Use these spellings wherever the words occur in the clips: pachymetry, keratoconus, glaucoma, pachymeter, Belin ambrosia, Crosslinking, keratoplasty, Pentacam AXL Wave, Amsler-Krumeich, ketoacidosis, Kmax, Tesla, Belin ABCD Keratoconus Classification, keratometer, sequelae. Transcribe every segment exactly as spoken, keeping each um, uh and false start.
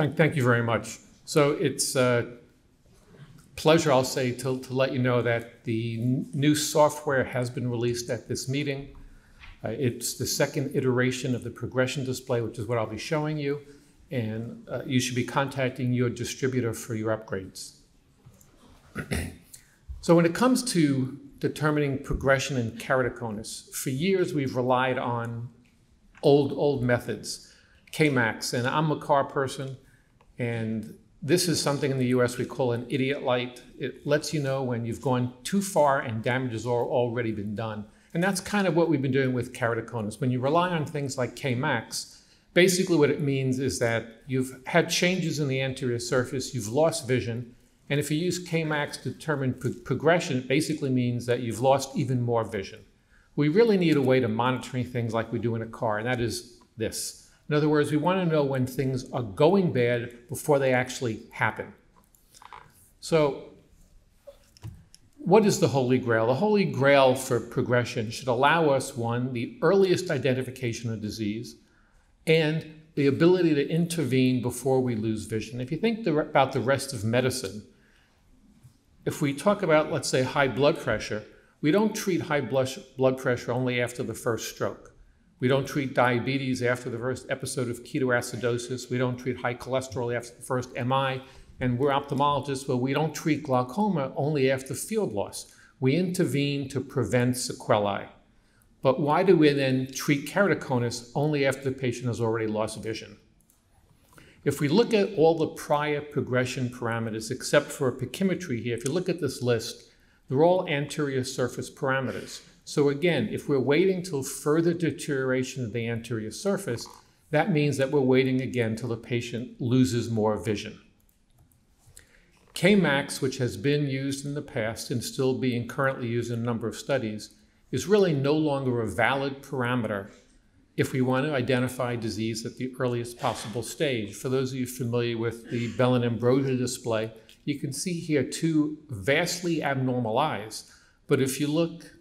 Thank, thank you very much. So it's a pleasure, I'll say, to, to let you know that the new software has been released at this meeting. Uh, it's the second iteration of the progression display, which is what I'll be showing you. And uh, you should be contacting your distributor for your upgrades. So when it comes to determining progression in keratoconus, for years we've relied on old, old methods, Kmax, and I'm a car person, and this is something in the U S we call an idiot light. It lets you know when you've gone too far and damage has already been done. And that's kind of what we've been doing with keratoconus. When you rely on things like Kmax, basically what it means is that you've had changes in the anterior surface, you've lost vision, and if you use Kmax to determine pro progression, it basically means that you've lost even more vision. We really need a way to monitor things like we do in a car, and that is this. In other words, we want to know when things are going bad before they actually happen. So, what is the Holy Grail? The Holy Grail for progression should allow us, one, the earliest identification of disease, and the ability to intervene before we lose vision. If you think the, about the rest of medicine, if we talk about, let's say, high blood pressure, we don't treat high blood pressure only after the first stroke. We don't treat diabetes after the first episode of ketoacidosis. We don't treat high cholesterol after the first M I. And we're ophthalmologists, but we don't treat glaucoma only after field loss. We intervene to prevent sequelae. But why do we then treat keratoconus only after the patient has already lost vision? If we look at all the prior progression parameters, except for pachymetry here, if you look at this list, they're all anterior surface parameters. So again, if we're waiting till further deterioration of the anterior surface, that means that we're waiting again till the patient loses more vision. Kmax, which has been used in the past and still being currently used in a number of studies, is really no longer a valid parameter if we want to identify disease at the earliest possible stage. For those of you familiar with the Belin ambrosia display, you can see here two vastly abnormal eyes. But if you look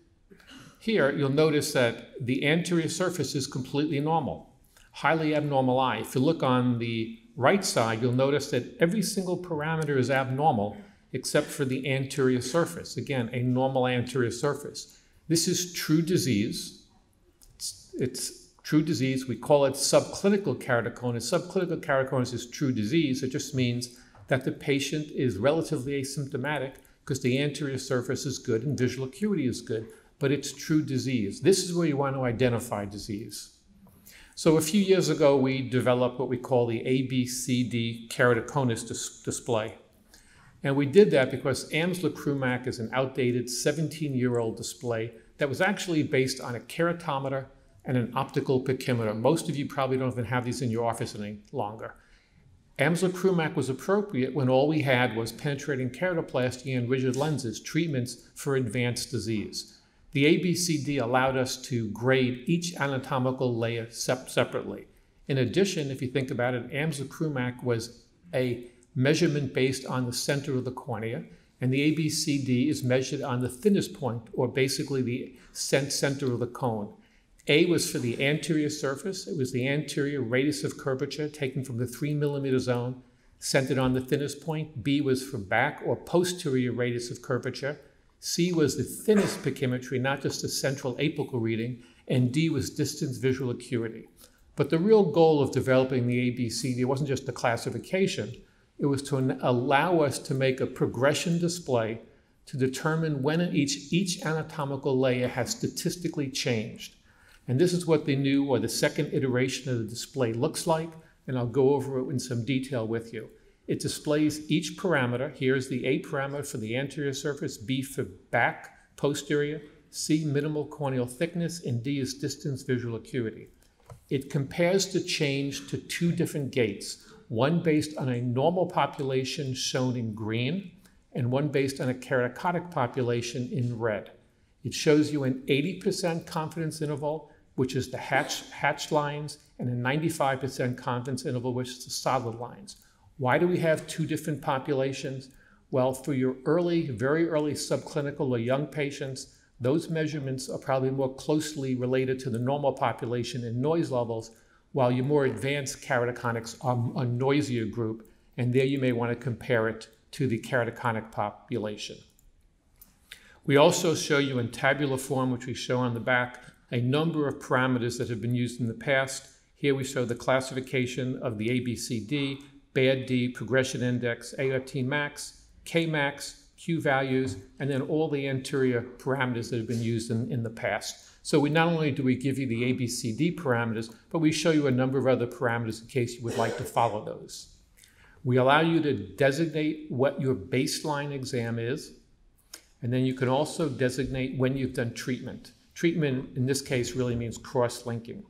here, you'll notice that the anterior surface is completely normal, highly abnormal eye. If you look on the right side, you'll notice that every single parameter is abnormal except for the anterior surface. Again, a normal anterior surface. This is true disease. It's, it's true disease. We call it subclinical keratoconus. Subclinical keratoconus is true disease. It just means that the patient is relatively asymptomatic because the anterior surface is good and visual acuity is good, but it's true disease. This is where you want to identify disease. So a few years ago, we developed what we call the A B C D Keratoconus dis display. And we did that because Amsler-Krumeich is an outdated seventeen-year-old display that was actually based on a keratometer and an optical pachymeter. Most of you probably don't even have these in your office any longer. Amsler-Krumeich was appropriate when all we had was penetrating keratoplasty and rigid lenses, treatments for advanced disease. The A B C D allowed us to grade each anatomical layer separately. In addition, if you think about it, Amsler-Krumeich was a measurement based on the center of the cornea, and the A B C D is measured on the thinnest point, or basically the center of the cone. A was for the anterior surface. It was the anterior radius of curvature taken from the three millimeter zone, centered on the thinnest point. B was for back or posterior radius of curvature. C was the thinnest pachymetry, not just the central apical reading, and D was distance visual acuity. But the real goal of developing the A B C D wasn't just the classification. It was to allow us to make a progression display to determine when each, each anatomical layer has statistically changed. And this is what the new or the second iteration of the display looks like, and I'll go over it in some detail with you. It displays each parameter. Here's the A parameter for the anterior surface, B for back, posterior, C minimal corneal thickness, and D is distance visual acuity. It compares the change to two different gates. One based on a normal population shown in green, and one based on a keratocotic population in red. It shows you an eighty percent confidence interval, which is the hatch, hatched lines, and a ninety-five percent confidence interval, which is the solid lines. Why do we have two different populations? Well, for your early, very early subclinical or young patients, those measurements are probably more closely related to the normal population in noise levels, while your more advanced keratoconics are a noisier group, and there you may want to compare it to the keratoconic population. We also show you in tabular form, which we show on the back, a number of parameters that have been used in the past. Here we show the classification of the A B C D, bad D, progression index, A F T max, Kmax, Q values, and then all the anterior parameters that have been used in, in the past. So we not only do we give you the A B C D parameters, but we show you a number of other parameters in case you would like to follow those. We allow you to designate what your baseline exam is, and then you can also designate when you've done treatment. Treatment in this case really means cross-linking.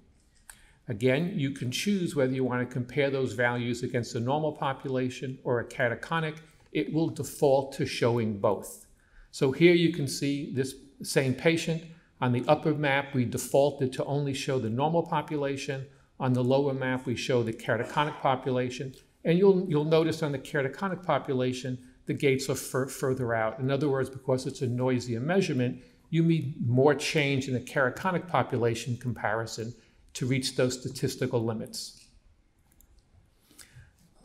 Again, you can choose whether you want to compare those values against a normal population or a keratoconic. It will default to showing both. So here you can see this same patient. On the upper map, we defaulted to only show the normal population. On the lower map, we show the keratoconic population. And you'll, you'll notice on the keratoconic population, the gates are fur further out. In other words, because it's a noisier measurement, you need more change in the keratoconic population comparison to reach those statistical limits.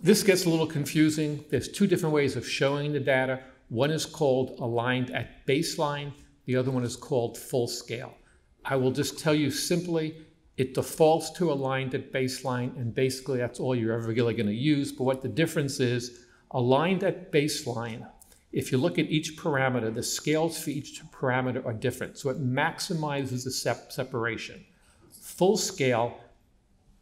This gets a little confusing. There's two different ways of showing the data. One is called aligned at baseline. The other one is called full scale. I will just tell you simply, it defaults to aligned at baseline, and basically that's all you're ever really going to use. But what the difference is, aligned at baseline, if you look at each parameter, the scales for each parameter are different. So it maximizes the sep separation. Full scale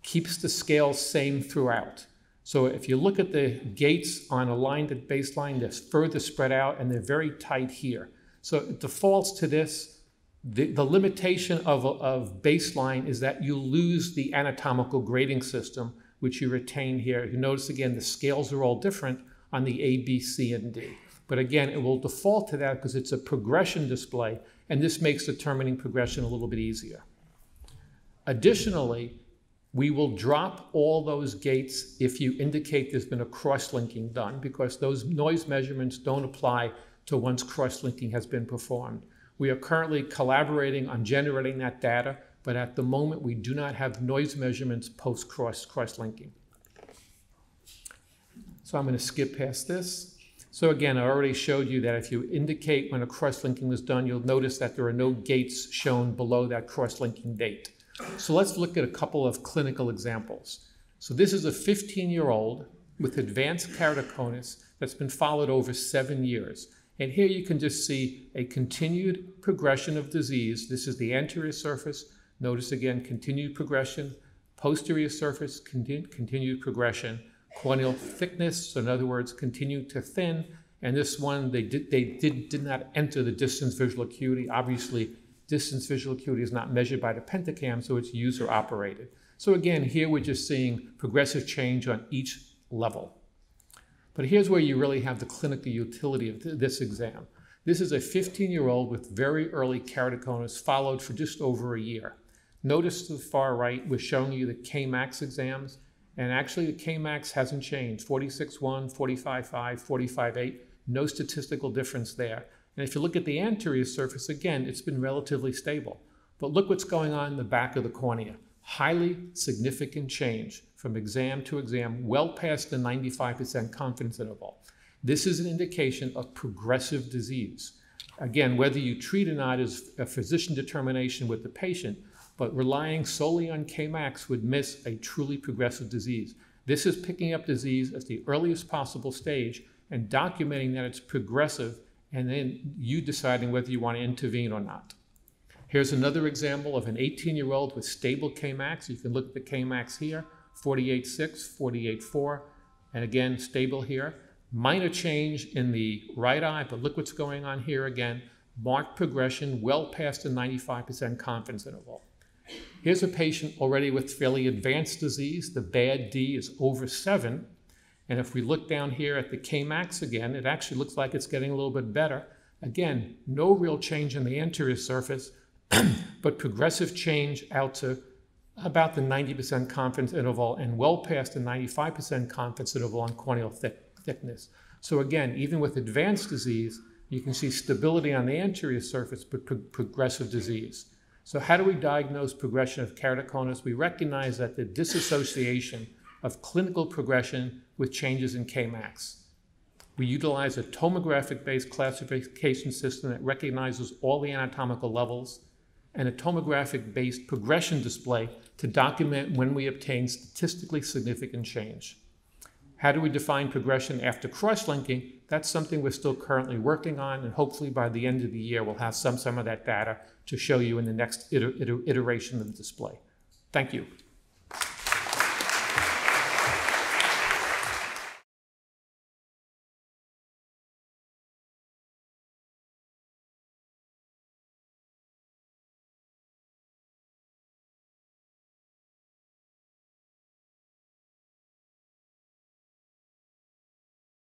keeps the scales same throughout. So if you look at the gates on aligned at baseline, they're further spread out and they're very tight here. So it defaults to this. The, the limitation of, of baseline is that you lose the anatomical grading system, which you retain here. You notice again, the scales are all different on the A, B, C, and D. But again, it will default to that because it's a progression display, and this makes determining progression a little bit easier. Additionally, we will drop all those gates if you indicate there's been a cross-linking done, because those noise measurements don't apply to once cross-linking has been performed. We are currently collaborating on generating that data, but at the moment we do not have noise measurements post-cross-cross-linking. So I'm going to skip past this. So again, I already showed you that if you indicate when a cross-linking was done, you'll notice that there are no gates shown below that cross-linking date. So let's look at a couple of clinical examples. So this is a fifteen-year-old with advanced keratoconus that's been followed over seven years. And here you can just see a continued progression of disease. This is the anterior surface. Notice again, continued progression. Posterior surface, continu continued progression. Corneal thickness, so in other words, continued to thin. And this one, they, did, they did, did not enter the distance visual acuity. Obviously, distance visual acuity is not measured by the pentacam, so it's user-operated. So again, here we're just seeing progressive change on each level. But here's where you really have the clinical utility of th this exam. This is a fifteen-year-old with very early keratoconus followed for just over a year. Notice to the far right, we're showing you the Kmax exams, and actually the Kmax hasn't changed. forty-six point one, forty-five point five, forty-five point eight, no statistical difference there. And if you look at the anterior surface, again, it's been relatively stable. But look what's going on in the back of the cornea. Highly significant change from exam to exam, well past the ninety-five percent confidence interval. This is an indication of progressive disease. Again, whether you treat or not is a physician determination with the patient, but relying solely on Kmax would miss a truly progressive disease. This is picking up disease at the earliest possible stage and documenting that it's progressive, and then you deciding whether you want to intervene or not. Here's another example of an eighteen-year-old with stable Kmax. You can look at the Kmax here, forty-eight point six, forty-eight point four, and again, stable here. Minor change in the right eye, but look what's going on here again. Marked progression, well past the ninety-five percent confidence interval. Here's a patient already with fairly advanced disease. The bad D is over seven. And if we look down here at the Kmax again, it actually looks like it's getting a little bit better. Again, no real change in the anterior surface, but progressive change out to about the ninety percent confidence interval and well past the ninety-five percent confidence interval on corneal thick thickness. So again, even with advanced disease, you can see stability on the anterior surface, but pro progressive disease. So how do we diagnose progression of keratoconus? We recognize that the disassociation of clinical progression with changes in Kmax. We utilize a tomographic-based classification system that recognizes all the anatomical levels and a tomographic-based progression display to document when we obtain statistically significant change. How do we define progression after cross-linking? That's something we're still currently working on, and hopefully by the end of the year we'll have some, some of that data to show you in the next iter iter iteration of the display. Thank you.